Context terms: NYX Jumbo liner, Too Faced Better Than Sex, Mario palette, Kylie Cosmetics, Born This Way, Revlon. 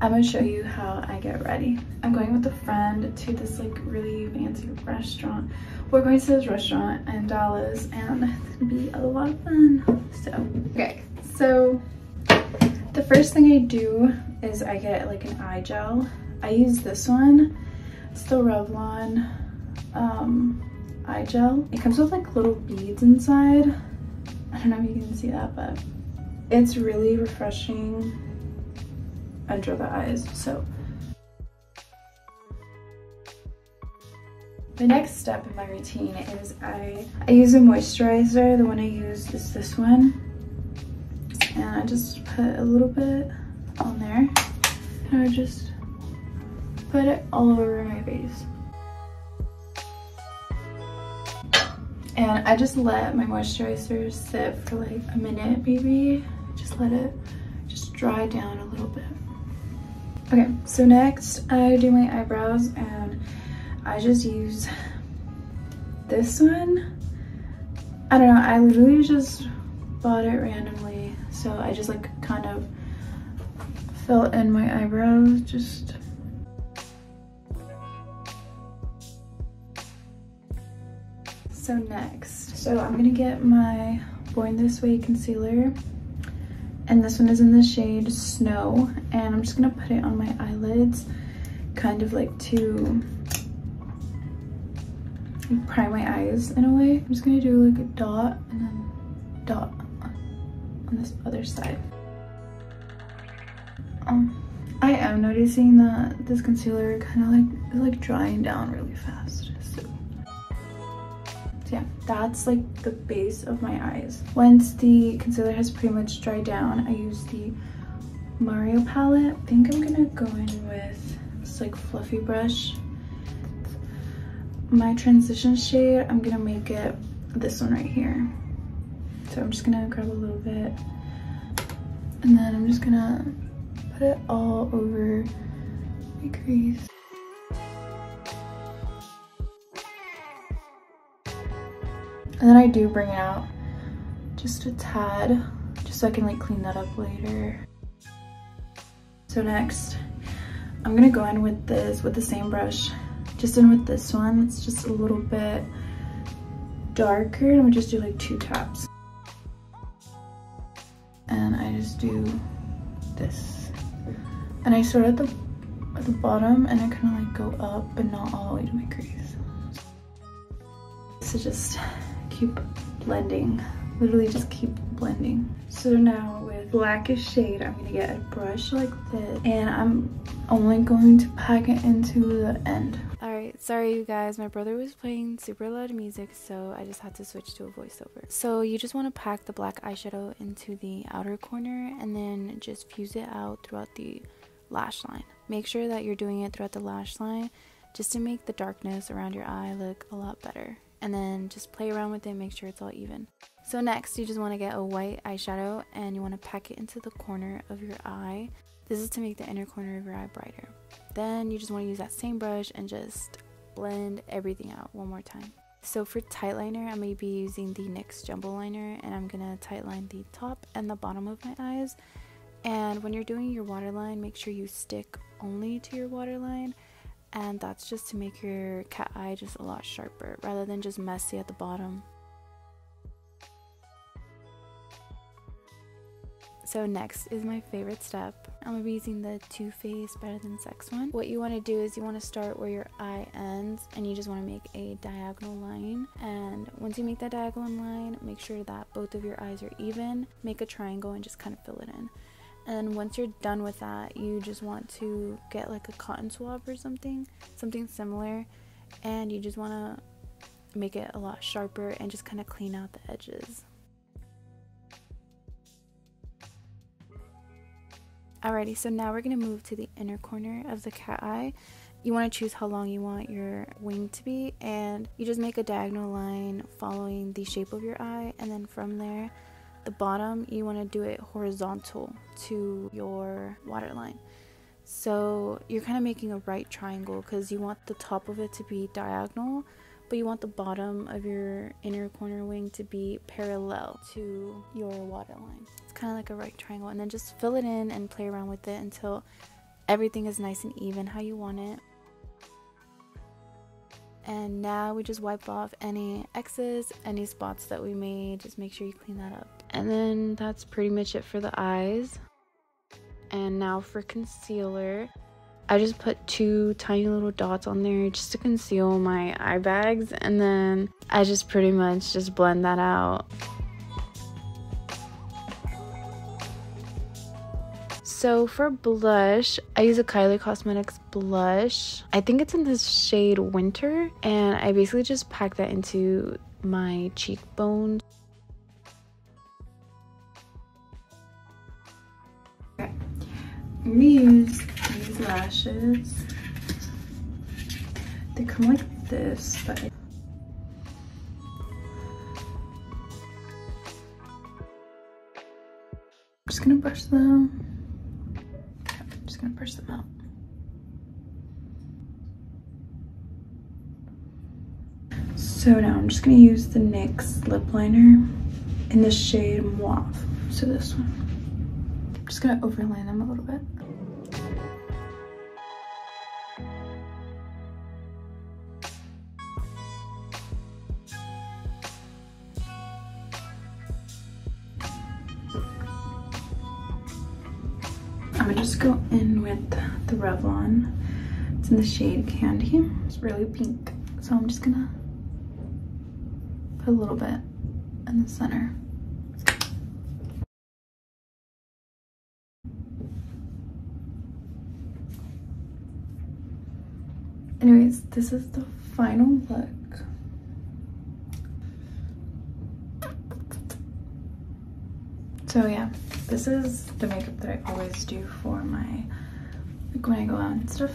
I'm gonna show you how I get ready. I'm going with a friend to this like really fancy restaurant. We're going to this restaurant in Dallas and it's gonna be a lot of fun. So, okay, so the first thing I do is I get like an eye gel. I use this one, it's the Revlon eye gel. It comes with like little beads inside. I don't know if you can see that, but it's really refreshing under the eyes. So the next step in my routine is I use a moisturizer. The one I use is this one. And I just put a little bit on there. And I just put it all over my face. And I just let my moisturizer sit for like a minute maybe. Just let it just dry down a little bit. Okay, so next I do my eyebrows and I just use this one. I don't know, I literally just bought it randomly. So I just like kind of fill in my eyebrows just. So next, I'm gonna get my Born This Way concealer, and this one is in the shade Snow, and I'm just gonna put it on my eyelids, kind of like to prime my eyes in a way. I'm just gonna do like a dot and then dot on this other side. I am noticing that this concealer kind of like drying down really fast. So. Yeah, that's like the base of my eyes. Once the concealer has pretty much dried down, I use the Mario palette. I think I'm gonna go in with this like fluffy brush. My transition shade, I'm gonna make it this one right here. So I'm just gonna grab a little bit and then I'm just gonna put it all over my crease. And then I do bring it out just a tad, just so I can like clean that up later. So next, I'm gonna go in with this, with the same brush, just in with this one. It's just a little bit darker. I'm gonna just do like 2 taps. And I just do this. And I start at the bottom and I kinda like go up, but not all the way to my crease. So just keep blending, literally just keep blending. So now with blackish shade, I'm gonna get a brush like this and I'm only going to pack it into the end. All right, sorry you guys, my brother was playing super loud music, so I just had to switch to a voiceover. So you just want to pack the black eyeshadow into the outer corner and then just fuse it out throughout the lash line. Make sure that you're doing it throughout the lash line just to make the darkness around your eye look a lot better. And then just play around with it, make sure it's all even. So next, you just want to get a white eyeshadow and you want to pack it into the corner of your eye. This is to make the inner corner of your eye brighter. Then you just want to use that same brush and just blend everything out one more time. So for tight liner, I'm going to be using the NYX Jumbo liner and I'm going to tight line the top and the bottom of my eyes. And when you're doing your waterline, make sure you stick only to your waterline. And that's just to make your cat eye just a lot sharper rather than just messy at the bottom. So next is my favorite step. I'm gonna be using the Too Faced Better Than Sex one. What you want to do is you want to start where your eye ends and you just want to make a diagonal line. And once you make that diagonal line, make sure that both of your eyes are even. Make a triangle and just kind of fill it in. And once you're done with that, you just want to get like a cotton swab or something similar, and you just want to make it a lot sharper and just kind of clean out the edges. Alrighty, so now we're going to move to the inner corner of the cat eye. You want to choose how long you want your wing to be, and you just make a diagonal line following the shape of your eye, and then from there, the bottom, you want to do it horizontal to your waterline. So you're kind of making a right triangle because you want the top of it to be diagonal, but you want the bottom of your inner corner wing to be parallel to your waterline. It's kind of like a right triangle, and then just fill it in and play around with it until Everything is nice and even how you want it. And now we just wipe off any excess, any spots that we made. Just make sure you clean that up. And then that's pretty much it for the eyes. And now for concealer, I just put two tiny little dots on there just to conceal my eye bags, and then I just pretty much just blend that out. So for blush, I use a Kylie Cosmetics blush. I think it's in this shade Winter, and I basically just pack that into my cheekbone. Okay. I'm gonna use these lashes. They come like this, but I'm just gonna brush them. Just gonna brush them out. So now I'm just gonna use the NYX lip liner in the shade Mauve. So this one. I'm just gonna overline them a little bit. I'm gonna just go in with the Revlon. It's in the shade Candy. It's really pink. So I'm just gonna put a little bit in the center. Anyways, this is the final look. So yeah, this is the makeup that I always do for my, like when I go out and stuff.